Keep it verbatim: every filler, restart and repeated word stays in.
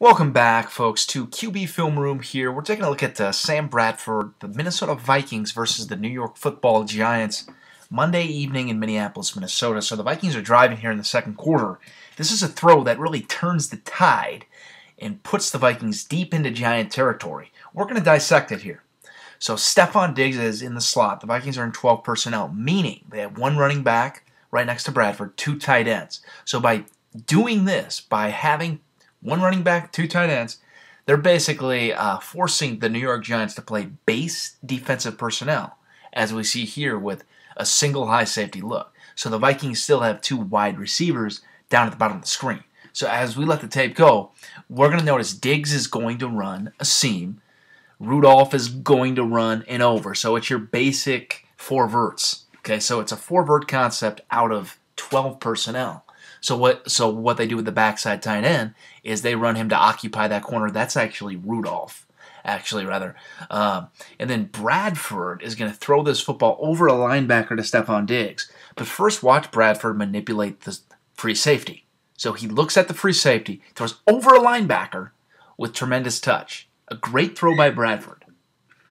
Welcome back, folks, to Q B Film Room here. We're taking a look at uh, Sam Bradford, the Minnesota Vikings versus the New York Football Giants, Monday evening in Minneapolis, Minnesota. So the Vikings are driving here in the second quarter. This is a throw that really turns the tide and puts the Vikings deep into Giant territory. We're going to dissect it here. So Stefon Diggs is in the slot. The Vikings are in twelve personnel, meaning they have one running back right next to Bradford, two tight ends. So by doing this, by having one running back, two tight ends, they're basically uh, forcing the New York Giants to play base defensive personnel, as we see here with a single high safety look. So the Vikings still have two wide receivers down at the bottom of the screen. So as we let the tape go, we're going to notice Diggs is going to run a seam. Rudolph is going to run an over. So it's your basic four verts. Okay, so it's a four vert concept out of twelve personnel. So what so what they do with the backside tight end is they run him to occupy that corner. That's actually Rudolph, actually, rather. Um, and then Bradford is going to throw this football over a linebacker to Stefon Diggs. But first, watch Bradford manipulate the free safety. So he looks at the free safety, throws over a linebacker with tremendous touch. A great throw by Bradford.